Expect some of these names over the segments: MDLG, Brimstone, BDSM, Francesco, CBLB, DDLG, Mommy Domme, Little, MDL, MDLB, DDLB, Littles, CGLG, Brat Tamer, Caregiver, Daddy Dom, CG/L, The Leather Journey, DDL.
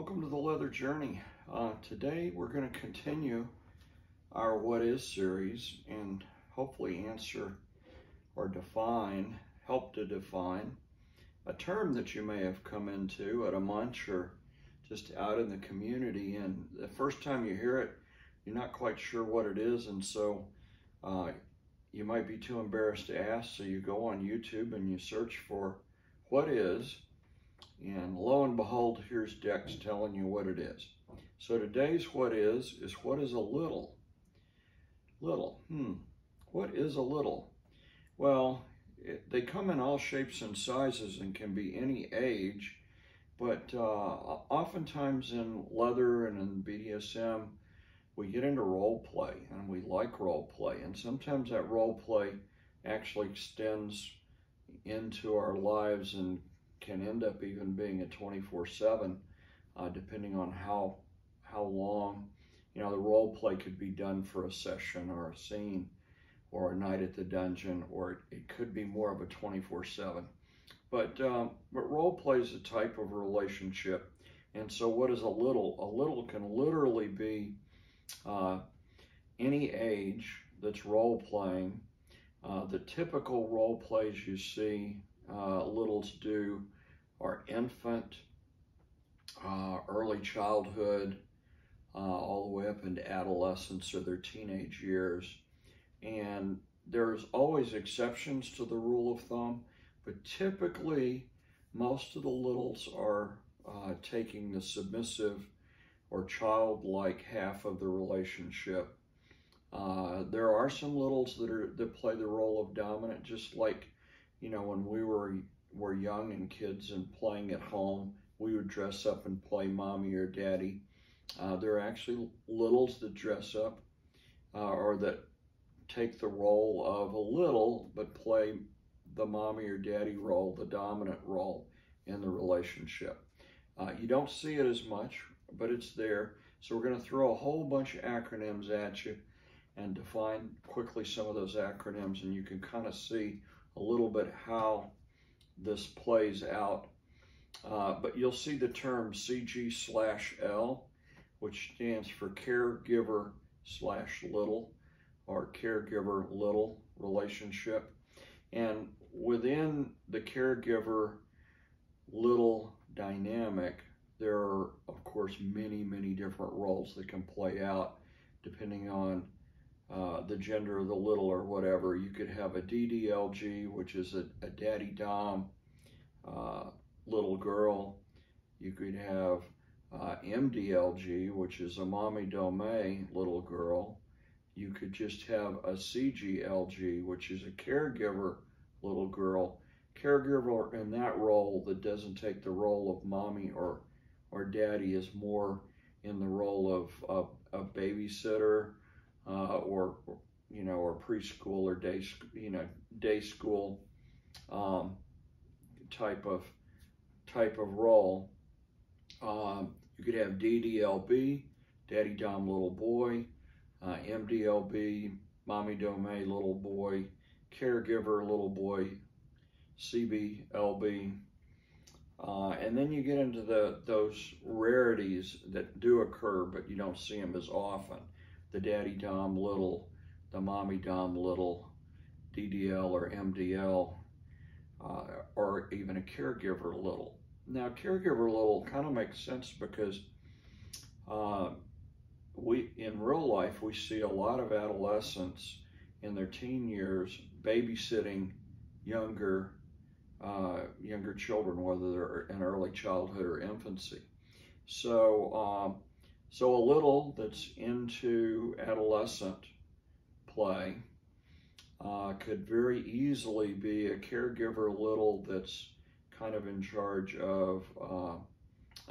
Welcome to The Leather Journey. Today we're going to continue our What Is series and hopefully answer or define, help to define a term that you may have come into at a munch or just out in the community, and the first time you hear it, you're not quite sure what it is, and so you might be too embarrassed to ask, so you go on YouTube and you search for What Is, and lo and behold, here's Dex telling you what it is. So today's What is what is a little. Little, what is a little? Well, they come in all shapes and sizes and can be any age, but oftentimes in leather and in BDSM, we get into role play, and we like role play, and sometimes that role play actually extends into our lives and can end up even being a 24/7, depending on how long, you know, the role play could be done for a session or a scene or a night at the dungeon, or it could be more of a 24/7. But role play is a type of relationship, and so what is a little? A little can literally be any age that's role playing. The typical role plays you see littles do are infant, early childhood, all the way up into adolescence or their teenage years. And there's always exceptions to the rule of thumb, but typically most of the littles are taking the submissive or childlike half of the relationship. There are some littles that play the role of dominant, just like, you know, when we were young and kids and playing at home, we would dress up and play mommy or daddy. There are actually littles that dress up or that take the role of a little but play the mommy or daddy role, the dominant role in the relationship. You don't see it as much, but it's there. So we're going to throw a whole bunch of acronyms at you and define quickly some of those acronyms, and you can kind of see a little bit how this plays out. But you'll see the term CG/L, which stands for caregiver/little or caregiver-little relationship. And within the caregiver-little dynamic, there are, of course, many, many different roles that can play out depending on the gender of the little or whatever. You could have a DDLG, which is a Daddy Dom little girl. You could have MDLG, which is a Mommy Domme little girl. You could just have a CGLG, which is a caregiver little girl. Caregiver in that role that doesn't take the role of mommy or daddy is more in the role of a babysitter, or, you know, or preschool or day, you know, day school type of role. You could have DDLB, Daddy Dom little boy, MDLB, Mommy Domme little boy, caregiver little boy, CBLB, and then you get into those rarities that do occur, but you don't see them as often. The Daddy Dom little, the Mommy Dom little, DDL or MDL, or even a caregiver little. Now, caregiver little kind of makes sense because in real life, we see a lot of adolescents in their teen years babysitting younger children, whether they're in early childhood or infancy. So a little that's into adolescent play could very easily be a caregiver little that's kind of in charge of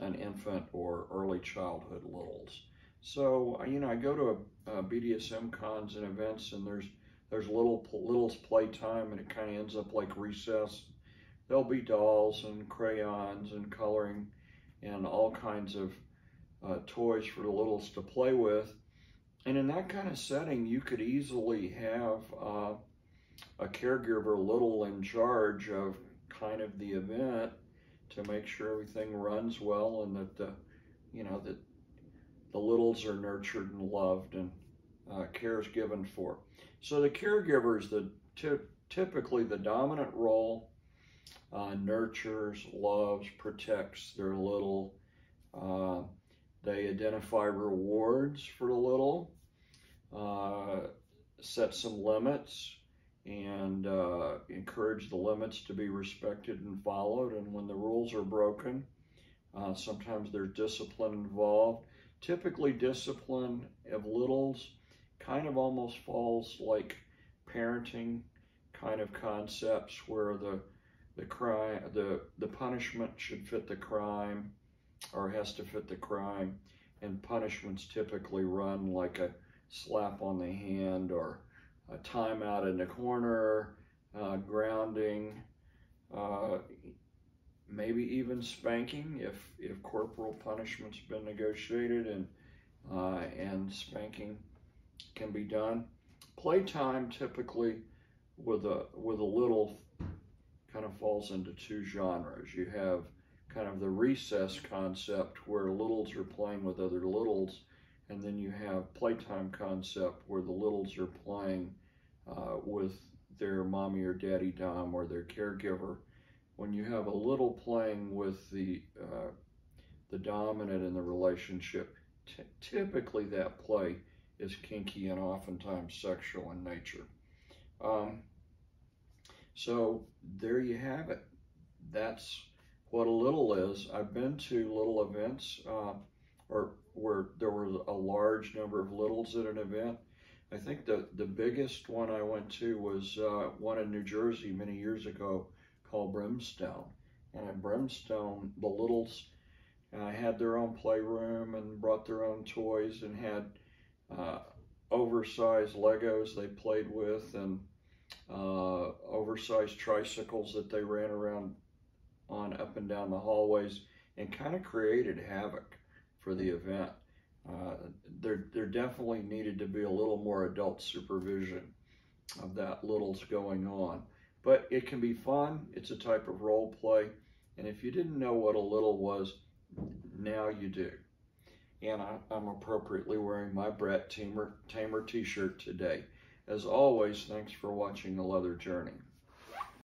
an infant or early childhood littles. So, you know, I go to a BDSM cons and events, and there's littles playtime, and it kind of ends up like recess. There'll be dolls and crayons and coloring and all kinds of toys for the littles to play with. And in that kind of setting, you could easily have a caregiver little in charge of kind of the event to make sure everything runs well and that the you know, that the littles are nurtured and loved and care is given for. So the caregiver is typically the dominant role, nurtures, loves, protects their little. They identify rewards for the little, set some limits, and encourage the limits to be respected and followed. And when the rules are broken, sometimes there's discipline involved. Typically, discipline of littles kind of almost falls like parenting kind of concepts, where the punishment should fit the crime, or has to fit the crime, and punishments typically run like a slap on the hand, or a timeout in the corner, grounding, maybe even spanking if corporal punishment's been negotiated, and spanking can be done. Playtime typically with a little kind of falls into two genres. You have kind of the recess concept, where littles are playing with other littles, and then you have playtime concept, where the littles are playing with their mommy or daddy dom or their caregiver. When you have a little playing with the dominant in the relationship, typically that play is kinky and oftentimes sexual in nature. So there you have it. That's what a little is. I've been to little events where there were a large number of littles at an event. I think the biggest one I went to was one in New Jersey many years ago called Brimstone. And at Brimstone, the littles had their own playroom and brought their own toys and had oversized Legos they played with, and oversized tricycles that they ran around on up and down the hallways, and kind of created havoc for the event. There definitely needed to be a little more adult supervision of that littles going on. But it can be fun. It's a type of role play. And if you didn't know what a little was, now you do. And I'm appropriately wearing my Brat Tamer t-shirt today. As always, thanks for watching The Leather Journey.